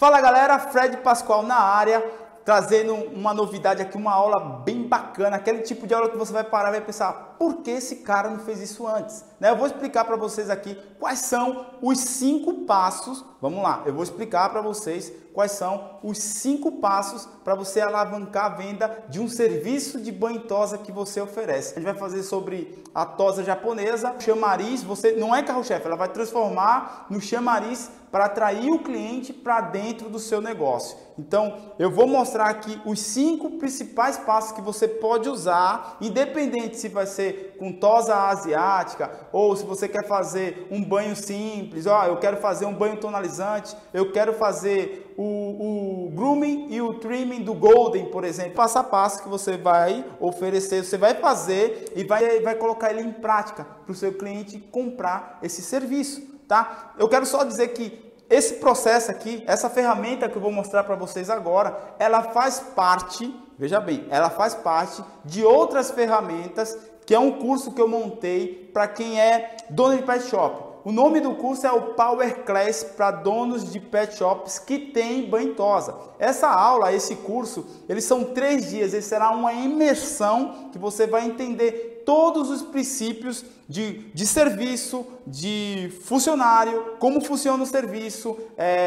Fala galera, Fred Paschoal na área, trazendo uma novidade aqui, uma aula bem bacana, aquele tipo de aula que você vai parar e vai pensar, por que esse cara não fez isso antes? Né? Eu vou explicar para vocês aqui quais são os 5 passos, vamos lá, eu vou explicar para vocês quais são os 5 passos para você alavancar a venda de um serviço de banho e tosa que você oferece. A gente vai fazer sobre a tosa japonesa, chamariz, você não é carro-chefe, ela vai transformar no chamariz para atrair o cliente para dentro do seu negócio. Então, eu vou mostrar aqui os 5 principais passos que você pode usar, independente se vai ser com tosa asiática ou se você quer fazer um banho simples, ó, eu quero fazer um banho tonalizante, eu quero fazer o grooming e o trimming do golden, por exemplo. Passo a passo que você vai oferecer, você vai fazer e vai colocar ele em prática para o seu cliente comprar esse serviço. Tá? Eu quero só dizer que esse processo aqui, essa ferramenta que eu vou mostrar para vocês agora, ela faz parte, veja bem, ela faz parte de outras ferramentas, que é um curso que eu montei para quem é dono de pet shop. O nome do curso é o Power Class para donos de pet shops que tem banho e tosa. Essa aula, esse curso, eles são 3 dias, ele será uma imersão que você vai entender todos os princípios de serviço, de funcionário, como funciona o serviço.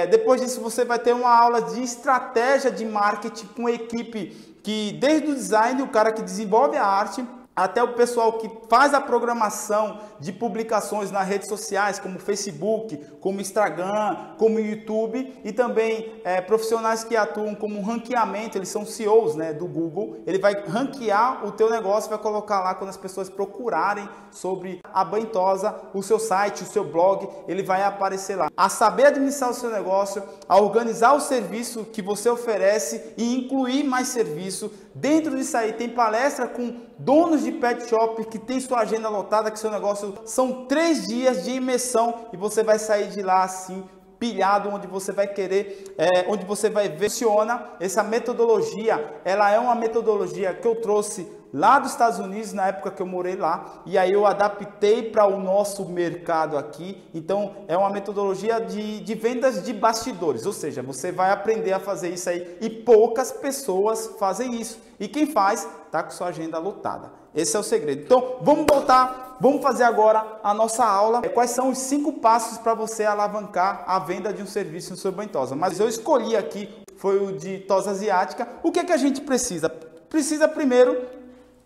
Depois disso você vai ter uma aula de estratégia de marketing com equipe que desde o design, o cara que desenvolve a arte, até o pessoal que faz a programação de publicações nas redes sociais, como Facebook, como Instagram, como YouTube, e também profissionais que atuam como ranqueamento, eles são CEOs, né, do Google. Ele vai ranquear o teu negócio, vai colocar lá quando as pessoas procurarem sobre a banho e tosa, o seu site, o seu blog, ele vai aparecer lá. A saber administrar o seu negócio, a organizar o serviço que você oferece e incluir mais serviço. Dentro disso aí tem palestra com donos de pet shop que tem sua agenda lotada, que seu negócio, são 3 dias de imersão e você vai sair de lá assim pilhado, onde você vai querer, onde você vai ver funciona essa metodologia. Ela é uma metodologia que eu trouxe lá dos Estados Unidos na época que eu morei lá e aí eu adaptei para o nosso mercado aqui. Então é uma metodologia de vendas de bastidores, ou seja, você vai aprender a fazer isso aí e poucas pessoas fazem isso e quem faz tá com sua agenda lotada. Esse é o segredo. Então, vamos voltar, vamos fazer agora a nossa aula. Quais são os 5 passos para você alavancar a venda de um serviço no seu banho e tosa? Mas eu escolhi aqui, foi o de tosa asiática. O que é que a gente precisa? Precisa primeiro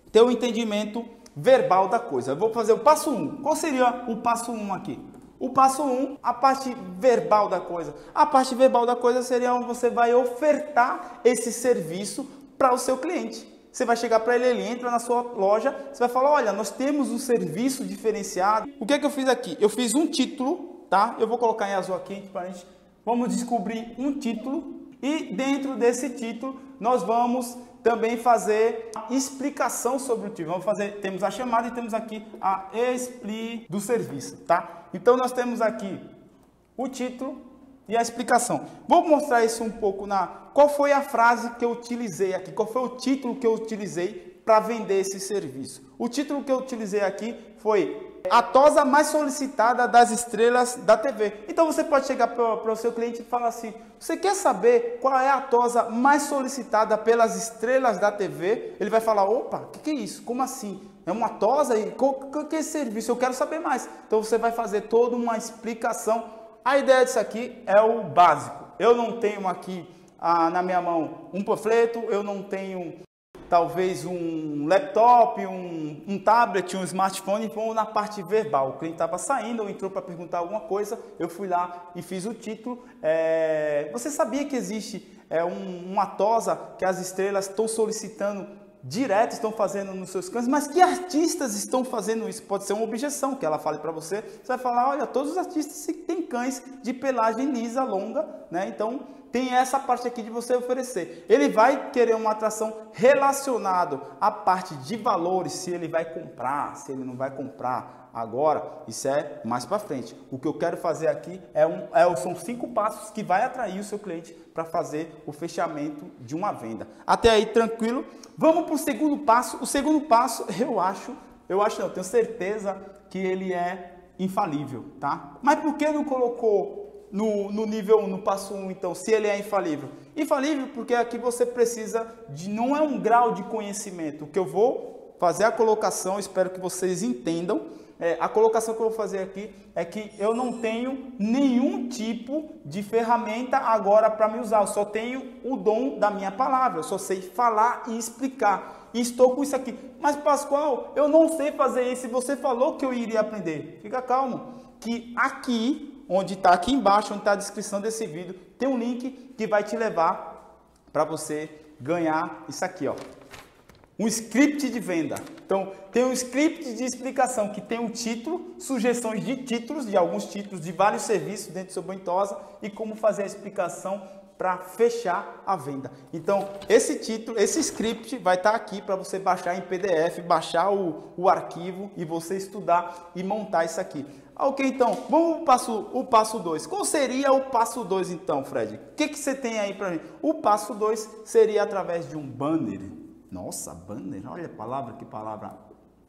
ter o entendimento verbal da coisa. Eu vou fazer o passo 1. Qual seria o passo 1 aqui? O passo 1, a parte verbal da coisa. A parte verbal da coisa seria onde você vai ofertar esse serviço para o seu cliente. Você vai chegar para ele, ele entra na sua loja, você vai falar, olha, nós temos um serviço diferenciado. O que é que eu fiz aqui? Eu fiz um título, tá? Eu vou colocar em azul aqui para a gente, vamos descobrir um título e dentro desse título nós vamos também fazer a explicação sobre o título. Vamos fazer, temos a chamada e temos aqui a explicação do serviço, tá? Então nós temos aqui o título e a explicação. Vou mostrar isso um pouco qual foi a frase que eu utilizei aqui, qual foi o título que eu utilizei para vender esse serviço. O título que eu utilizei aqui foi a tosa mais solicitada das estrelas da TV. Então você pode chegar para o seu cliente e falar assim, você quer saber qual é a tosa mais solicitada pelas estrelas da TV? Ele vai falar, opa, que é isso? Como assim? É uma tosa? E que é esse serviço? Eu quero saber mais. Então você vai fazer toda uma explicação. A ideia disso aqui é o básico. Eu não tenho aqui na minha mão um panfleto, eu não tenho talvez um laptop, um tablet, um smartphone. Vou na parte verbal. O cliente estava saindo ou entrou para perguntar alguma coisa, eu fui lá e fiz o título. Você sabia que existe uma tosa que as estrelas estão solicitando direto, estão fazendo nos seus cantos, mas que artistas estão fazendo isso? Pode ser uma objeção que ela fale para você, você vai falar, olha, todos os artistas têm cães de pelagem lisa, longa, né? Então tem essa parte aqui de você oferecer. Ele vai querer uma atração relacionada à parte de valores, se ele vai comprar, se ele não vai comprar agora, isso é mais para frente. O que eu quero fazer aqui são 5 passos que vai atrair o seu cliente para fazer o fechamento de uma venda. Até aí tranquilo. Vamos para o segundo passo. O segundo passo, eu tenho certeza que ele é infalível, tá? Mas por que não colocou no nível 1, no passo 1, então, se ele é infalível? Infalível porque aqui você precisa de, não é um grau de conhecimento. O que eu vou fazer a colocação, espero que vocês entendam, a colocação que eu vou fazer aqui é que eu não tenho nenhum tipo de ferramenta agora para me usar, eu só tenho o dom da minha palavra, eu só sei falar e explicar, e estou com isso aqui. Mas Paschoal, eu não sei fazer isso, você falou que eu iria aprender. Fica calmo, que aqui, onde está aqui embaixo, onde está a descrição desse vídeo, tem um link que vai te levar para você ganhar isso aqui, ó. Um script de venda. Então, tem um script de explicação que tem um título, sugestões de títulos, de alguns títulos, de vários serviços dentro do seu Bantosa e como fazer a explicação para fechar a venda. Então, esse título, esse script vai estar aqui para você baixar em PDF, baixar o arquivo e você estudar e montar isso aqui. Ok, então, vamos para o passo 2. Qual seria o passo 2 então, Fred? O que, que você tem aí para mim? O passo 2 seria através de um banner. Nossa, banner, olha a palavra, que palavra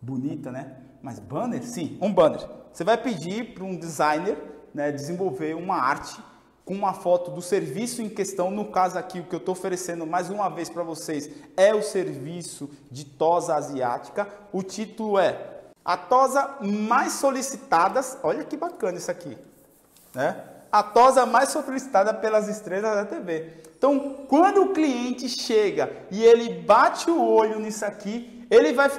bonita, né? Mas banner, sim, um banner. Você vai pedir para um designer, né, desenvolver uma arte com uma foto do serviço em questão. No caso aqui, o que eu estou oferecendo mais uma vez para vocês é o serviço de tosa asiática. O título é A Tosa Mais Solicitadas, olha que bacana isso aqui, né? A tosa mais solicitada pelas estrelas da TV. Então, quando o cliente chega e ele bate o olho nisso aqui, ele vai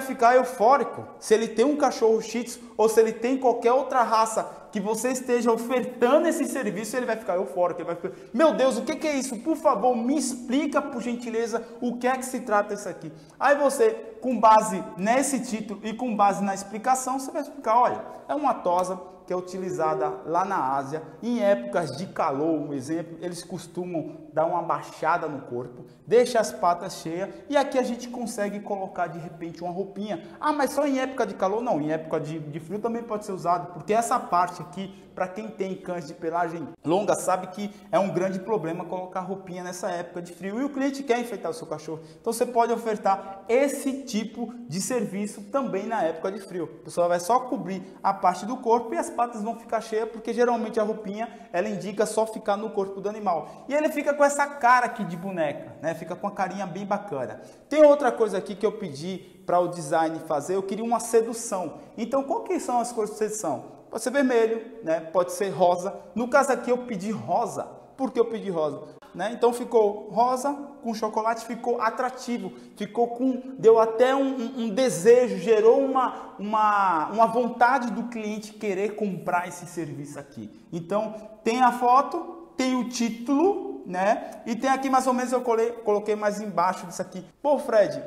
ficar eufórico. Se ele tem um cachorro shih tzu ou se ele tem qualquer outra raça que você esteja ofertando esse serviço, ele vai ficar eufórico. Ele vai ficar, meu Deus, o que é isso? Por favor, me explica, por gentileza, o que é que se trata isso aqui. Aí você, com base nesse título e com base na explicação, você vai explicar, olha, é uma tosa que é utilizada lá na Ásia, em épocas de calor, um exemplo, eles costumam dar uma baixada no corpo, deixa as patas cheias, e aqui a gente consegue colocar de repente uma roupinha. Ah, mas só em época de calor? Não, em época de frio também pode ser usado, porque essa parte aqui, para quem tem cães de pelagem longa, sabe que é um grande problema colocar roupinha nessa época de frio, e o cliente quer enfeitar o seu cachorro, então você pode ofertar esse tipo de serviço também na época de frio. A pessoa vai só cobrir a parte do corpo e as patas vão ficar cheias, porque geralmente a roupinha ela indica só ficar no corpo do animal, e ele fica com essa cara aqui de boneca, né? Fica com a carinha bem bacana. Tem outra coisa aqui que eu pedi para o design fazer, eu queria uma sedução. Então, qual que são as cores de sedução? Pode ser vermelho, né? Pode ser rosa. No caso aqui eu pedi rosa. Por que eu pedi rosa? Né? Então ficou rosa com chocolate, ficou atrativo, ficou com, deu até um desejo, gerou uma vontade do cliente querer comprar esse serviço aqui. Então tem a foto, tem o título, né? E tem aqui mais ou menos, eu coloquei mais embaixo disso aqui. Pô, Fred,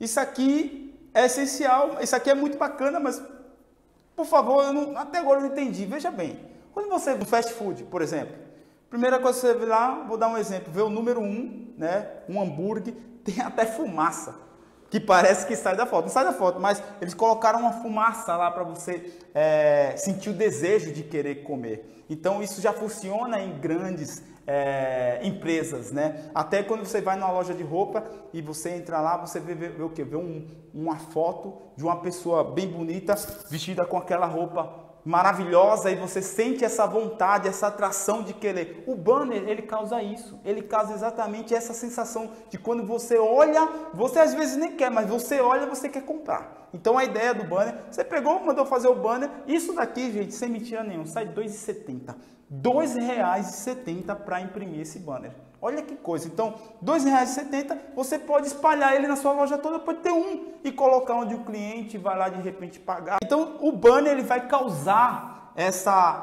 isso aqui é essencial, isso aqui é muito bacana, mas por favor, até agora eu não entendi. Veja bem, quando você vai no fast food, por exemplo, primeira coisa que você vê lá, vou dar um exemplo, vê o número 1, né? Um hambúrguer, tem até fumaça, que parece que sai da foto. Não sai da foto, mas eles colocaram uma fumaça lá para você sentir o desejo de querer comer. Então isso já funciona em grandes empresas, né? Até quando você vai numa loja de roupa e você entra lá, você vê o quê? Vê uma foto de uma pessoa bem bonita, vestida com aquela roupa maravilhosa, e você sente essa vontade, essa atração de querer. O banner, ele causa isso, ele causa exatamente essa sensação de quando você olha, você às vezes nem quer, mas você olha, você quer comprar. Então a ideia do banner, você pegou, mandou fazer o banner, isso daqui, gente, sem mentira nenhuma, sai R$2,70, R$2,70 para imprimir esse banner. Olha que coisa. Então, R$2,70, você pode espalhar ele na sua loja toda, pode ter um e colocar onde o cliente vai lá de repente pagar. Então, o banner ele vai causar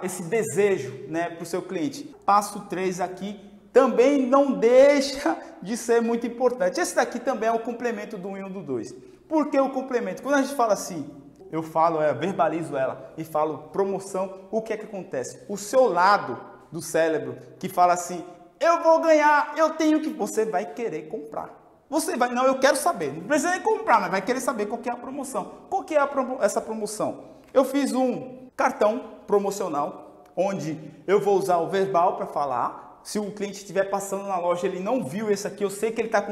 esse desejo, né, para o seu cliente. Passo 3 aqui também não deixa de ser muito importante. Esse daqui também é o complemento do 1 e do 2. Por que o complemento? Quando a gente fala assim, eu falo, verbalizo ela e falo promoção, o que é que acontece? O seu lado do cérebro que fala assim, eu vou ganhar, eu tenho que... Você vai querer comprar. Você vai... Não, eu quero saber. Não precisa nem comprar, mas vai querer saber qual que é a promoção. Qual que é essa promoção? Eu fiz um cartão promocional, onde eu vou usar o verbal para falar. Se o cliente estiver passando na loja, ele não viu esse aqui, eu sei que ele está com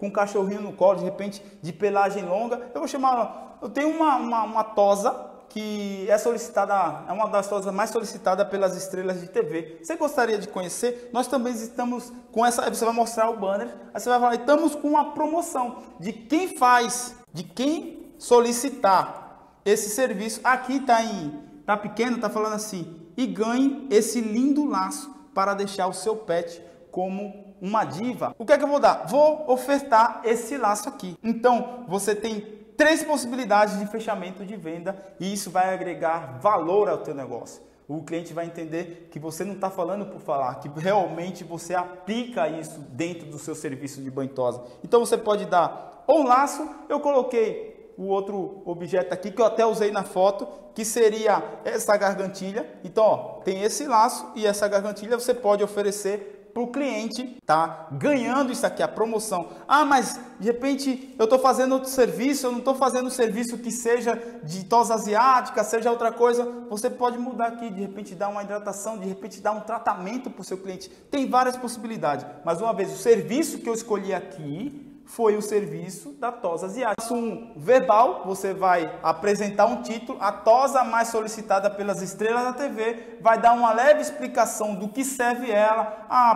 um cachorrinho no colo, de repente, de pelagem longa. Eu vou chamar... Eu tenho uma tosa que é solicitada, é uma das provas mais solicitadas pelas estrelas de TV. Você gostaria de conhecer? Nós também estamos com essa, você vai mostrar o banner, aí você vai falar, estamos com uma promoção de quem faz, de quem solicitar esse serviço. Aqui tá em, tá pequeno, tá falando assim, e ganhe esse lindo laço para deixar o seu pet como uma diva. O que é que eu vou dar? Vou ofertar esse laço aqui. Então, você tem 3 possibilidades de fechamento de venda e isso vai agregar valor ao teu negócio. O cliente vai entender que você não está falando por falar, que realmente você aplica isso dentro do seu serviço de banhosa. Então você pode dar ou um laço, eu coloquei o outro objeto aqui que eu até usei na foto, que seria essa gargantilha. Então ó, tem esse laço e essa gargantilha você pode oferecer para o cliente, tá ganhando isso aqui, a promoção. Ah, mas de repente eu estou fazendo outro serviço, eu não estou fazendo um serviço que seja de tosa asiática, seja outra coisa. Você pode mudar aqui, de repente dar uma hidratação, de repente dar um tratamento para o seu cliente. Tem várias possibilidades, mas uma vez, o serviço que eu escolhi aqui foi o serviço da tosa asiática. Um verbal, você vai apresentar um título, a tosa mais solicitada pelas estrelas da TV, vai dar uma leve explicação do que serve ela,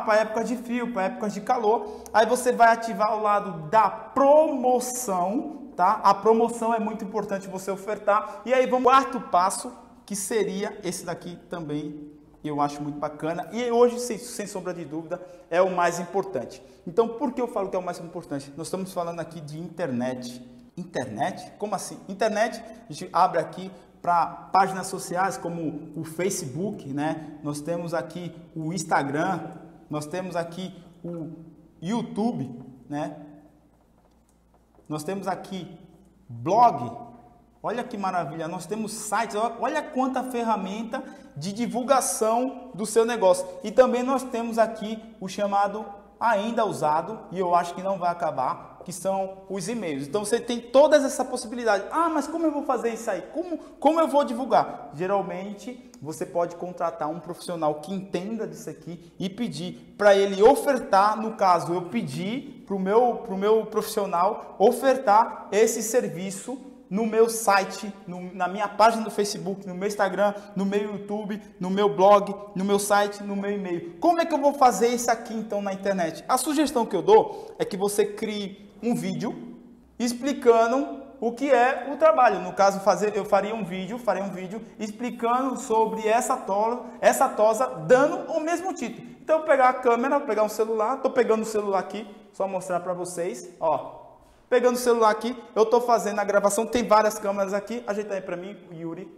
para épocas de frio, para épocas de calor. Aí você vai ativar o lado da promoção, tá? A promoção é muito importante você ofertar. E aí vamos ao quarto passo, que seria esse daqui também. Eu acho muito bacana e hoje, sem sombra de dúvida, é o mais importante. Então, por que eu falo que é o mais importante? Nós estamos falando aqui de internet. Internet? Como assim? Internet, a gente abre aqui para páginas sociais como o Facebook, né? Nós temos aqui o Instagram, nós temos aqui o YouTube, né? Nós temos aqui blog. Olha que maravilha, nós temos sites, olha quanta ferramenta de divulgação do seu negócio. E também nós temos aqui o chamado ainda usado, e eu acho que não vai acabar, que são os e-mails. Então você tem todas essa possibilidade. Ah, mas como eu vou fazer isso aí? Como eu vou divulgar? Geralmente você pode contratar um profissional que entenda disso aqui e pedir para ele ofertar, no caso eu pedi para o meu profissional ofertar esse serviço no meu site, na minha página do Facebook, no meu Instagram, no meu YouTube, no meu blog, no meu site, no meu e-mail. Como é que eu vou fazer isso aqui então na internet? A sugestão que eu dou é que você crie um vídeo explicando o que é o trabalho. No caso, eu faria um vídeo explicando sobre essa tosa, dando o mesmo título. Então eu pegar a câmera, pegar um celular, estou pegando o celular aqui, só mostrar para vocês, ó. Pegando o celular aqui, eu estou fazendo a gravação, tem várias câmeras aqui, ajeita aí para mim, Yuri.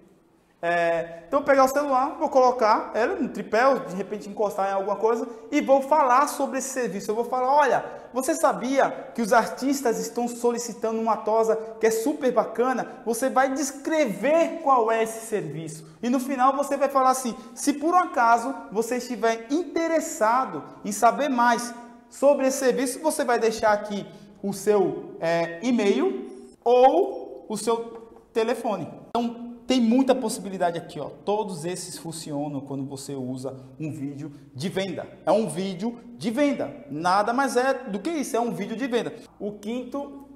Então, vou pegar o celular, vou colocar ela no tripé, ou de repente encostar em alguma coisa, e vou falar sobre esse serviço. Eu vou falar, olha, você sabia que os artistas estão solicitando uma tosa que é super bacana? Você vai descrever qual é esse serviço. E no final você vai falar assim, se por um acaso você estiver interessado em saber mais sobre esse serviço, você vai deixar aqui o seu e-mail ou o seu telefone. Então tem muita possibilidade aqui, ó. Todos esses funcionam quando você usa um vídeo de venda. É um vídeo de venda, nada mais é do que isso, é um vídeo de venda. O quinto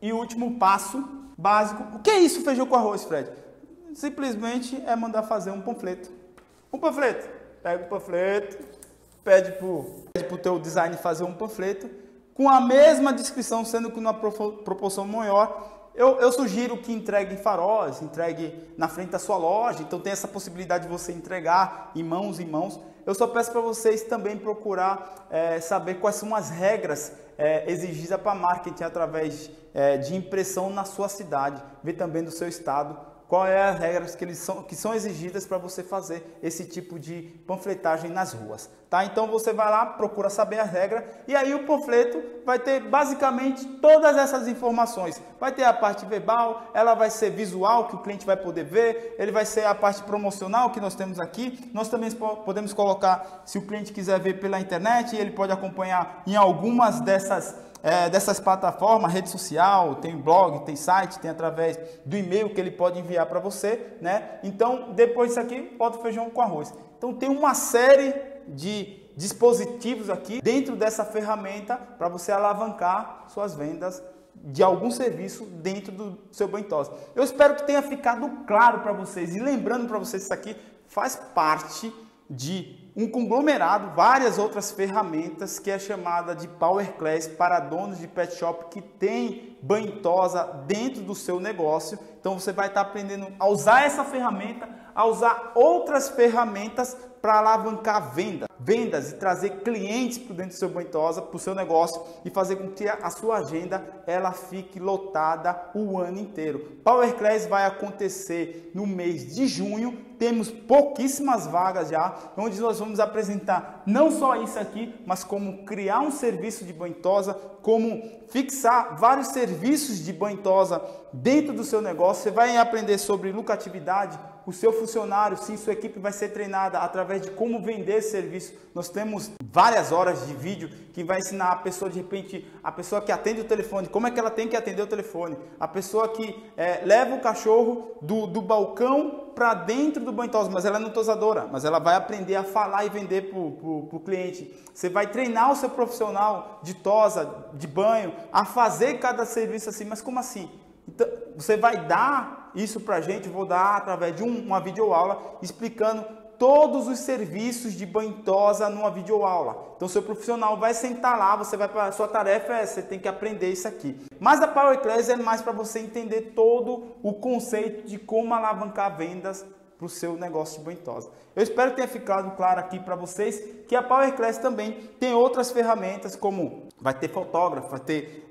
e último passo básico, o que é isso, feijão com arroz, Fred? Simplesmente é mandar fazer um panfleto. Um panfleto, pega o panfleto, pede pro teu design fazer um panfleto com a mesma descrição, sendo que numa proporção maior. Eu sugiro que entregue em faróis, entregue na frente da sua loja, então tem essa possibilidade de você entregar em mãos em mãos. Eu só peço para vocês também procurar saber quais são as regras exigidas para marketing através de impressão na sua cidade, ver também do seu estado. Qual é as regras que são exigidas para você fazer esse tipo de panfletagem nas ruas, tá? Então você vai lá, procura saber a regra e aí o panfleto vai ter basicamente todas essas informações. Vai ter a parte verbal, ela vai ser visual, que o cliente vai poder ver, ele vai ser a parte promocional que nós temos aqui. Nós também podemos colocar, se o cliente quiser ver pela internet, ele pode acompanhar em algumas dessas plataformas, rede social, tem blog, tem site, tem através do e-mail que ele pode enviar para você, né? Então, depois disso aqui, bota o feijão com arroz. Então, tem uma série de dispositivos aqui dentro dessa ferramenta para você alavancar suas vendas de algum serviço dentro do seu banho tosse. Eu espero que tenha ficado claro para vocês. E lembrando para vocês, isso aqui faz parte de um conglomerado, várias outras ferramentas que é chamada de Power Class para donos de pet shop que tem banho tosa dentro do seu negócio. Então você vai estar aprendendo a usar essa ferramenta, a usar outras ferramentas para alavancar vendas e trazer clientes para dentro do seu banho tosa, para o seu negócio e fazer com que a sua agenda ela fique lotada o ano inteiro. Power Class vai acontecer no mês de junho, temos pouquíssimas vagas já, onde nós vamos apresentar não só isso aqui, mas como criar um serviço de banho tosa, como fixar vários serviços de banho tosa dentro do seu negócio. Você vai aprender sobre lucratividade, o seu funcionário, sim, sua equipe vai ser treinada através de como vender esse serviço. Nós temos várias horas de vídeo que vai ensinar a pessoa, de repente, a pessoa que atende o telefone, como é que ela tem que atender o telefone, a pessoa que leva o cachorro do balcão para dentro do banho tosa, mas ela não é tosadora, mas ela vai aprender a falar e vender para o cliente. Você vai treinar o seu profissional de tosa, de banho, a fazer cada serviço assim, mas como assim? Então, você vai dar isso para a gente, vou dar através de uma videoaula explicando todos os serviços de banho tosa numa videoaula. Então seu profissional vai sentar lá, você vai para a sua tarefa, você tem que aprender isso aqui. Mas a Power Class é mais para você entender todo o conceito de como alavancar vendas para o seu negócio de banho tosa. Eu espero que tenha ficado claro aqui para vocês que a Power Class também tem outras ferramentas, como vai ter fotógrafo, vai ter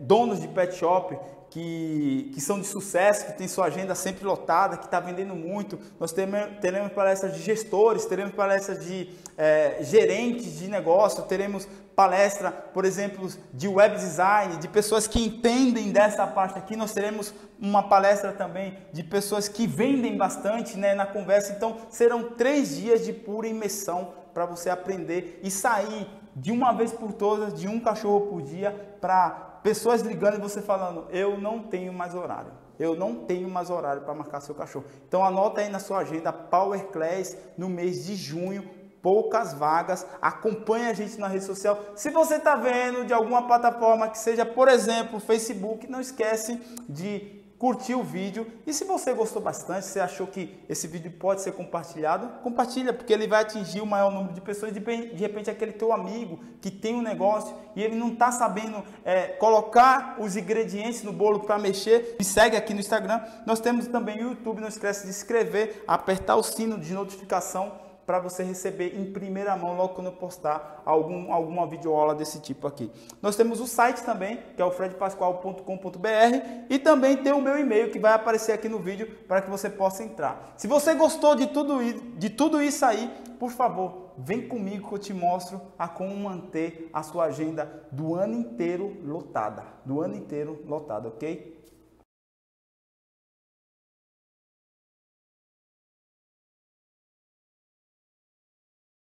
donos de pet shop que são de sucesso, que tem sua agenda sempre lotada, que está vendendo muito. Nós teremos palestras de gestores, teremos palestras de gerentes de negócio, teremos palestra, por exemplo, de web design, de pessoas que entendem dessa parte aqui. Nós teremos uma palestra também de pessoas que vendem bastante, né, na conversa. Então, serão 3 dias de pura imersão para você aprender e sair de uma vez por todas, de um cachorro por dia, para pessoas ligando e você falando, eu não tenho mais horário. Eu não tenho mais horário para marcar seu cachorro. Então anota aí na sua agenda, Power Class no mês de junho, poucas vagas. Acompanhe a gente na rede social. Se você está vendo de alguma plataforma que seja, por exemplo, Facebook, não esquece de curtir o vídeo. E se você gostou bastante, você achou que esse vídeo pode ser compartilhado, compartilha, porque ele vai atingir o maior número de pessoas. De repente aquele teu amigo que tem um negócio e ele não está sabendo colocar os ingredientes no bolo para mexer, me segue aqui no Instagram. Nós temos também o YouTube, não esquece de se inscrever, apertar o sino de notificação para você receber em primeira mão logo quando eu postar alguma videoaula desse tipo aqui. Nós temos o site também, que é o fredpaschoal.com.br, e também tem o meu e-mail que vai aparecer aqui no vídeo para que você possa entrar. Se você gostou de tudo isso aí, por favor, vem comigo que eu te mostro a como manter a sua agenda do ano inteiro lotada, ok?